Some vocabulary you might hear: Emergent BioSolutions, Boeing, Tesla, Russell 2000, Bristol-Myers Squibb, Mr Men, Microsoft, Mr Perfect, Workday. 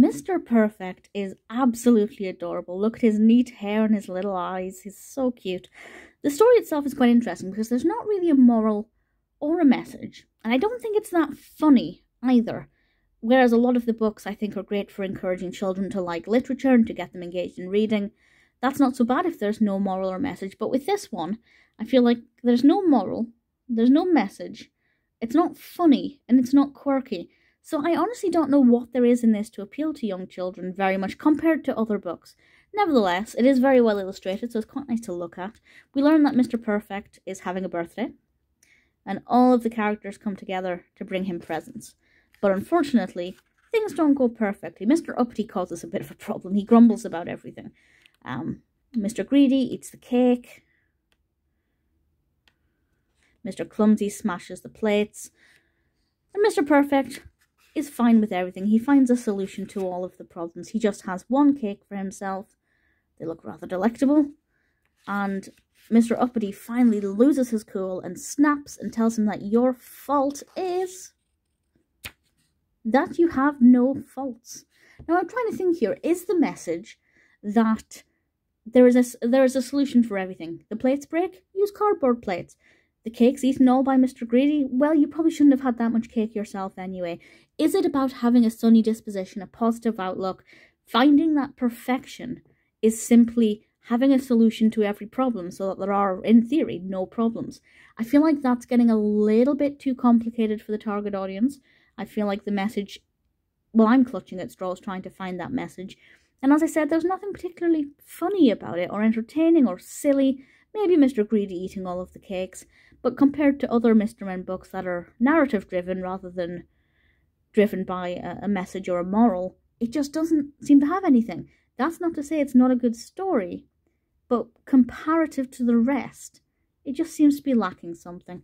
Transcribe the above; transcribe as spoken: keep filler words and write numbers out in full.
Mister Perfect is absolutely adorable. Look at his neat hair and his little eyes. He's so cute. The story itself is quite interesting because there's not really a moral or a message. And I don't think it's that funny either. Whereas a lot of the books I think are great for encouraging children to like literature and to get them engaged in reading. That's not so bad if there's no moral or message. But with this one, I feel like there's no moral, there's no message. It's not funny and it's not quirky. So I honestly don't know what there is in this to appeal to young children very much compared to other books. Nevertheless, it is very well illustrated, so it's quite nice to look at. We learn that Mister Perfect is having a birthday, and all of the characters come together to bring him presents. But unfortunately, things don't go perfectly. Mister Uppity causes a bit of a problem. He grumbles about everything. Um, Mister Greedy eats the cake. Mister Clumsy smashes the plates. And Mister Perfect is fine with everything. He finds a solution to all of the problems. He just has one cake for himself. They look rather delectable. And Mister Uppity finally loses his cool and snaps and tells him that your fault is that you have no faults. Now I'm trying to think here. Is the message that there is a, there is a solution for everything? The plates break? Use cardboard plates. The cake's eaten all by Mister Greedy? Well, you probably shouldn't have had that much cake yourself anyway. Is it about having a sunny disposition, a positive outlook, finding that perfection is simply having a solution to every problem so that there are, in theory, no problems? I feel like that's getting a little bit too complicated for the target audience. I feel like the message, well, I'm clutching at straws trying to find that message. And as I said, there's nothing particularly funny about it or entertaining or silly. Maybe Mister Greedy eating all of the cakes, but compared to other Mister Men books that are narrative-driven rather than driven by a, a message or a moral, it just doesn't seem to have anything. That's not to say it's not a good story, but comparative to the rest, it just seems to be lacking something.